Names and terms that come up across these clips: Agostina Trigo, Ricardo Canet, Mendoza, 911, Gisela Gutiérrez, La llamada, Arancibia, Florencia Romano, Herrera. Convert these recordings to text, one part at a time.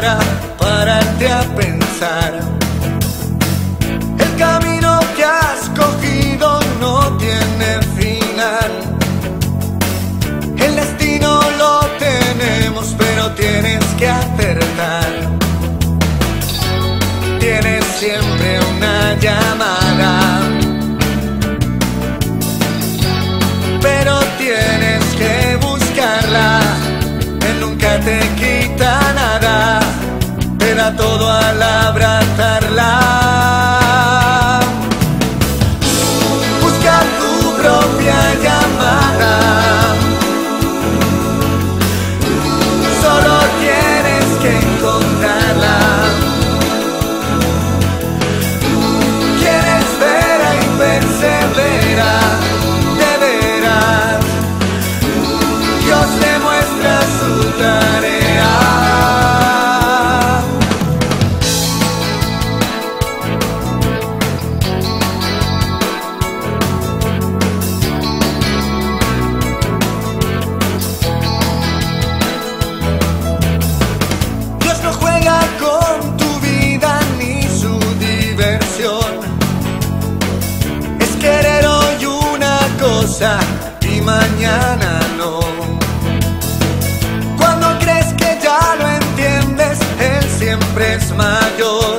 cara, párate a pensar. El camino que has cogido no tiene final. El destino lo tenemos, pero tienes que acertar. Tienes siempre una llamada, pero tienes que buscarla. Él nunca te quita nada, te da todo al abrazarla. Busca tu propia llamada, solo tienes que encontrarla. Quieres verla y persevera, de veras, Dios te muestra su tarea. Dios no juega con tu vida ni su diversión. Es querer hoy una cosa y mañana no. Cuando crees que ya lo entiendes, él siempre es mayor.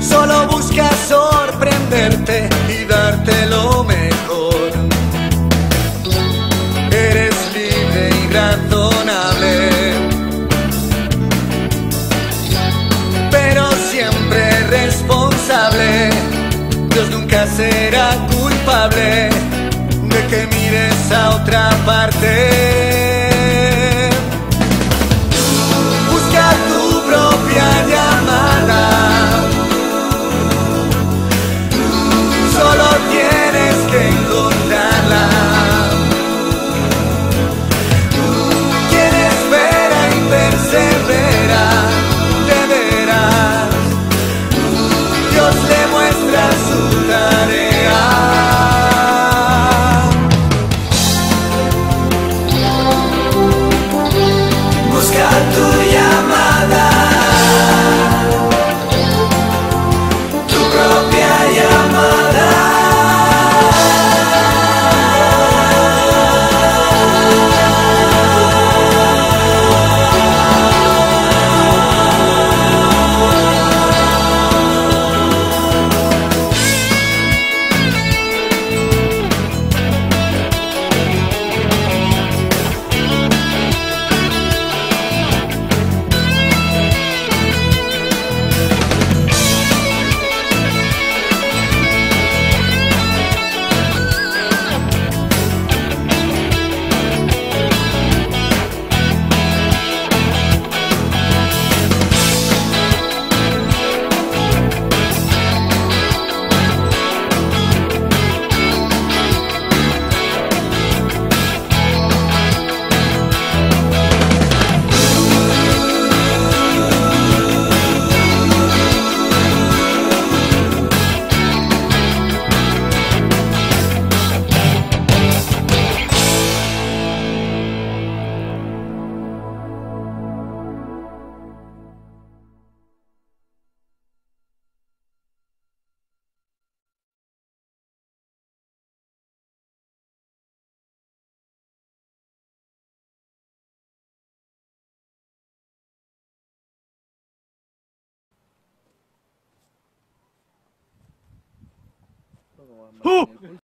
Solo busca sorprenderte y darte lo mejor. Eres libre y razonable, pero siempre responsable. Dios nunca será culpable de que mires a otra parte. Busca tu propia llamada, solo tienes que encontrarla. Quien espera y persevera, de veras, Dios le muestra su tarea. Who?